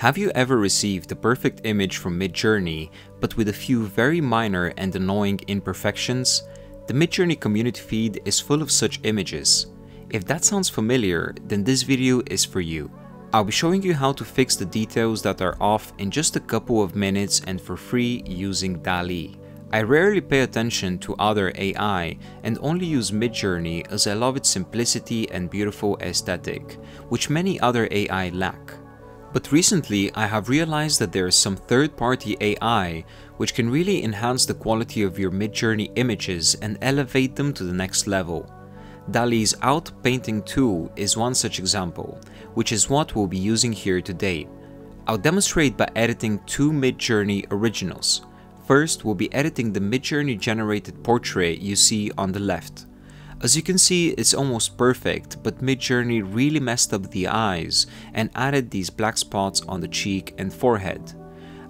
Have you ever received the perfect image from Midjourney, but with a few very minor and annoying imperfections? The Midjourney community feed is full of such images. If that sounds familiar, then this video is for you. I'll be showing you how to fix the details that are off in just a couple of minutes and for free using DALL-E. I rarely pay attention to other AI and only use Midjourney as I love its simplicity and beautiful aesthetic, which many other AI lack. But recently I have realized that there is some third-party AI which can really enhance the quality of your Midjourney images and elevate them to the next level. DALL-E's Out Painting tool is one such example, which is what we'll be using here today. I'll demonstrate by editing two Midjourney originals. First, we'll be editing the Midjourney generated portrait you see on the left. As you can see, it's almost perfect, but Midjourney really messed up the eyes and added these black spots on the cheek and forehead.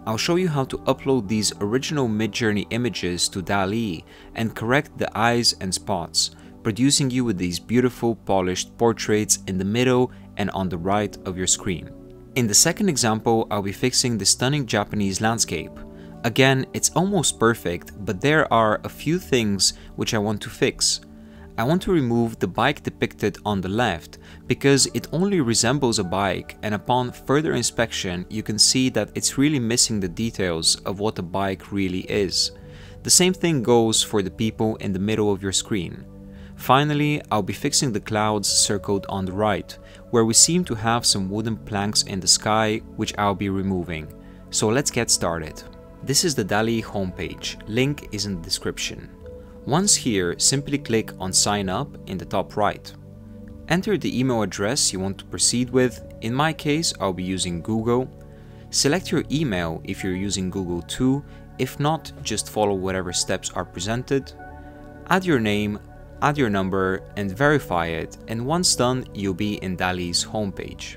I'll show you how to upload these original Midjourney images to DALL-E and correct the eyes and spots, producing you with these beautiful polished portraits in the middle and on the right of your screen. In the second example, I'll be fixing the stunning Japanese landscape. Again, it's almost perfect, but there are a few things which I want to fix. I want to remove the bike depicted on the left because it only resembles a bike, and upon further inspection you can see that it's really missing the details of what a bike really is. The same thing goes for the people in the middle of your screen. Finally, I'll be fixing the clouds circled on the right, where we seem to have some wooden planks in the sky, which I'll be removing. So let's get started. This is the DALL-E homepage, link is in the description. Once here, simply click on sign up in the top right. Enter the email address you want to proceed with. In my case, I'll be using Google. Select your email if you're using Google too. If not, just follow whatever steps are presented. Add your name, add your number and verify it, and once done, you'll be in DALL-E's homepage.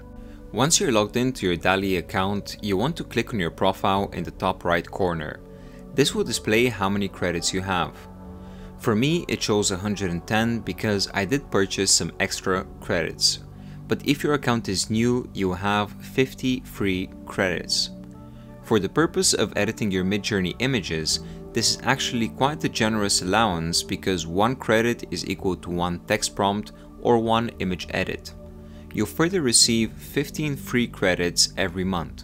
Once you're logged into your DALL-E account, you want to click on your profile in the top right corner. This will display how many credits you have. For me, it shows 110 because I did purchase some extra credits. But if your account is new, you'll have 50 free credits. For the purpose of editing your Midjourney images, this is actually quite a generous allowance because one credit is equal to one text prompt or one image edit. You'll further receive 15 free credits every month.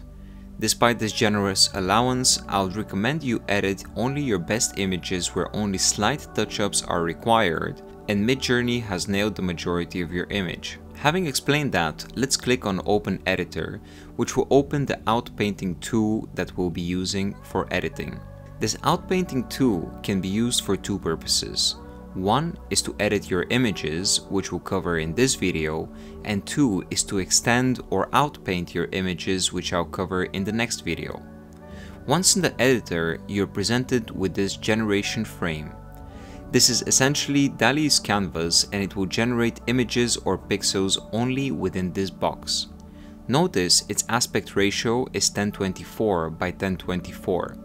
Despite this generous allowance, I would recommend you edit only your best images where only slight touch-ups are required, and Midjourney has nailed the majority of your image. Having explained that, let's click on Open Editor, which will open the Out Painting tool that we'll be using for editing. This outpainting tool can be used for two purposes. One is to edit your images, which we'll cover in this video, and two is to extend or outpaint your images, which I'll cover in the next video. Once in the editor, you're presented with this generation frame. This is essentially DALL-E's canvas, and it will generate images or pixels only within this box. Notice its aspect ratio is 1024 by 1024.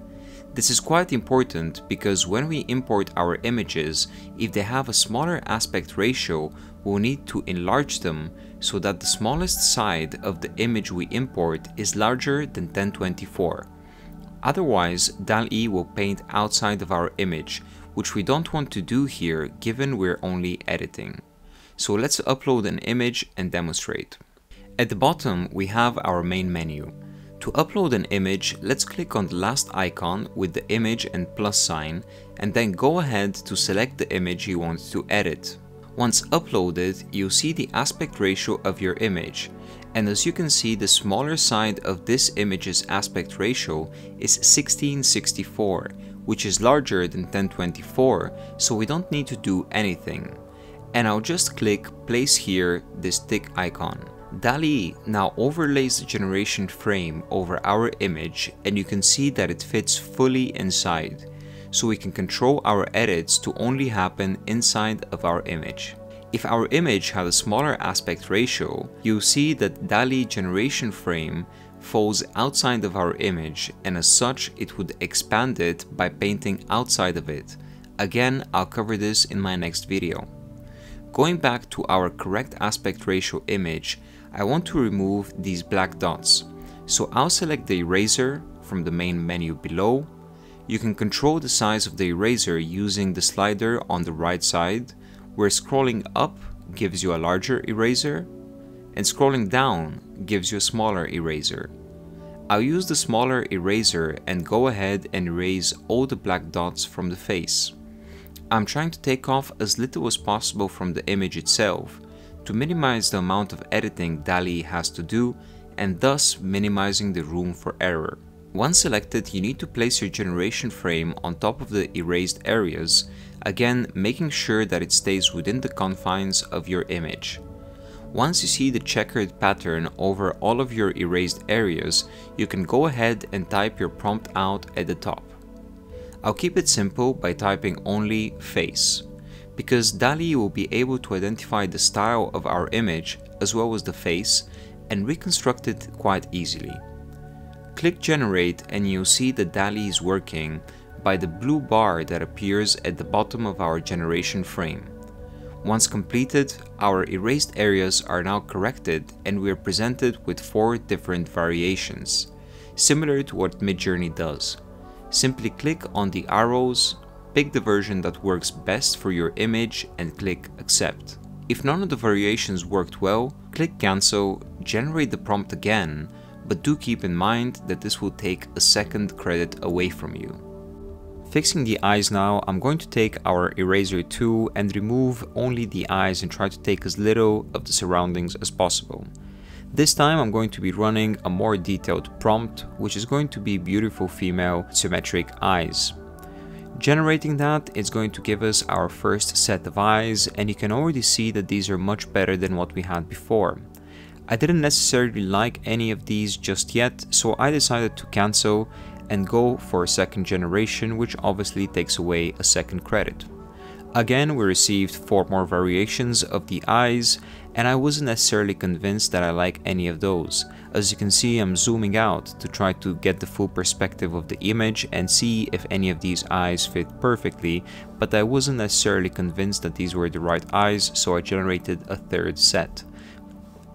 This is quite important because when we import our images, if they have a smaller aspect ratio, we'll need to enlarge them so that the smallest side of the image we import is larger than 1024. Otherwise, DALL-E will paint outside of our image, which we don't want to do here given we're only editing. So let's upload an image and demonstrate. At the bottom, we have our main menu. To upload an image, let's click on the last icon with the image and plus sign, and then go ahead to select the image you want to edit. Once uploaded, you'll see the aspect ratio of your image, and as you can see, the smaller side of this image's aspect ratio is 1664, which is larger than 1024, so we don't need to do anything. And I'll just click place here this tick icon. DALL-E now overlays the generation frame over our image, and you can see that it fits fully inside, so we can control our edits to only happen inside of our image. If our image had a smaller aspect ratio, you'll see that DALL-E generation frame falls outside of our image, and as such it would expand it by painting outside of it. Again, I'll cover this in my next video. Going back to our correct aspect ratio image, I want to remove these black dots. So I'll select the eraser from the main menu below. You can control the size of the eraser using the slider on the right side, where scrolling up gives you a larger eraser and scrolling down gives you a smaller eraser. I'll use the smaller eraser and go ahead and erase all the black dots from the face. I'm trying to take off as little as possible from the image itself to minimize the amount of editing DALL-E has to do and thus minimizing the room for error. Once selected, you need to place your generation frame on top of the erased areas, again making sure that it stays within the confines of your image. Once you see the checkered pattern over all of your erased areas, you can go ahead and type your prompt out at the top. I'll keep it simple by typing only face, because DALL-E will be able to identify the style of our image as well as the face and reconstruct it quite easily. Click generate and you'll see that DALL-E is working by the blue bar that appears at the bottom of our generation frame. Once completed, our erased areas are now corrected and we are presented with 4 different variations, similar to what Midjourney does. Simply click on the arrows, pick the version that works best for your image and click accept. If none of the variations worked well, click cancel, generate the prompt again, but do keep in mind that this will take a second credit away from you. Fixing the eyes now, I'm going to take our eraser tool and remove only the eyes and try to take as little of the surroundings as possible. This time I'm going to be running a more detailed prompt, which is going to be beautiful female symmetric eyes. Generating that is going to give us our first set of eyes, and you can already see that these are much better than what we had before. I didn't necessarily like any of these just yet, so I decided to cancel and go for a second generation, which obviously takes away a second credit. Again, we received 4 more variations of the eyes, and I wasn't necessarily convinced that I like any of those. As you can see, I'm zooming out to try to get the full perspective of the image and see if any of these eyes fit perfectly, but I wasn't necessarily convinced that these were the right eyes, so I generated a third set.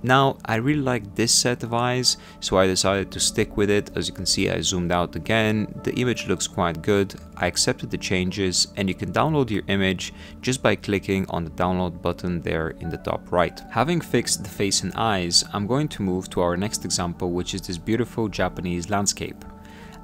Now, I really like this set of eyes, so I decided to stick with it. As you can see, I zoomed out again. The image looks quite good. I accepted the changes, and you can download your image just by clicking on the download button there in the top right. Having fixed the face and eyes, I'm going to move to our next example, which is this beautiful Japanese landscape.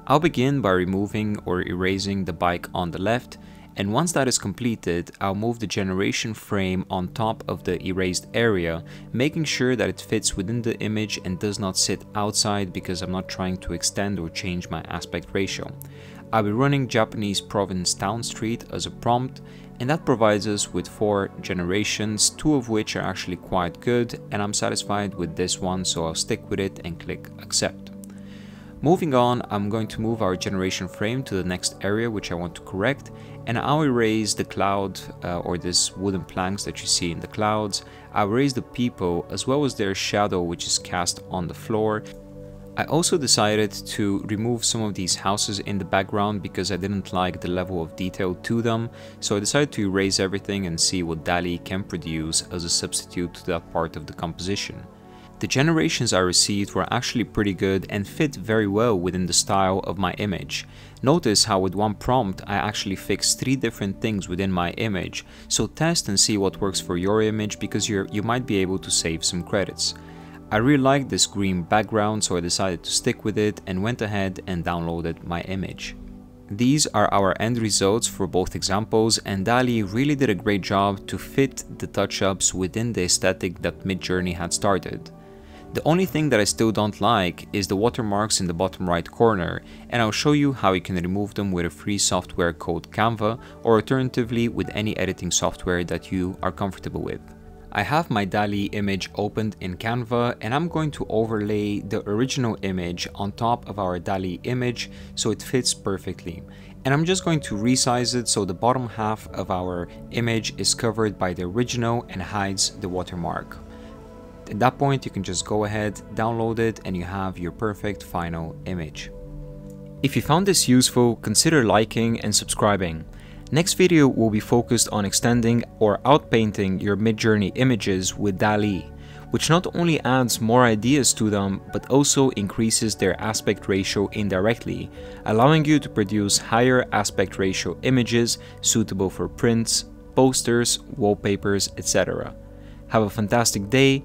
I'll begin by removing or erasing the bike on the left, and once that is completed, I'll move the generation frame on top of the erased area, making sure that it fits within the image and does not sit outside because I'm not trying to extend or change my aspect ratio. I'll be running Japanese province town street as a prompt, and that provides us with 4 generations, 2 of which are actually quite good, and I'm satisfied with this one, so I'll stick with it and click accept. Moving on, I'm going to move our generation frame to the next area which I want to correct, and I'll erase the cloud or this wooden planks that you see in the clouds. I'll erase the people as well as their shadow which is cast on the floor. I also decided to remove some of these houses in the background because I didn't like the level of detail to them, so I decided to erase everything and see what DALL-E can produce as a substitute to that part of the composition. The generations I received were actually pretty good and fit very well within the style of my image. Notice how with one prompt I actually fixed 3 different things within my image, so test and see what works for your image because you might be able to save some credits. I really liked this green background, so I decided to stick with it and went ahead and downloaded my image. These are our end results for both examples, and DALL-E really did a great job to fit the touch-ups within the aesthetic that Midjourney had started. The only thing that I still don't like is the watermarks in the bottom right corner, and I'll show you how you can remove them with a free software called Canva, or alternatively with any editing software that you are comfortable with. I have my DALL-E image opened in Canva, and I'm going to overlay the original image on top of our DALL-E image so it fits perfectly. And I'm just going to resize it so the bottom half of our image is covered by the original and hides the watermark. At that point, you can just go ahead, download it, and you have your perfect final image. If you found this useful, consider liking and subscribing. Next video will be focused on extending or outpainting your Midjourney images with DALL-E. which not only adds more ideas to them, but also increases their aspect ratio indirectly, allowing you to produce higher aspect ratio images suitable for prints, posters, wallpapers, etc. Have a fantastic day,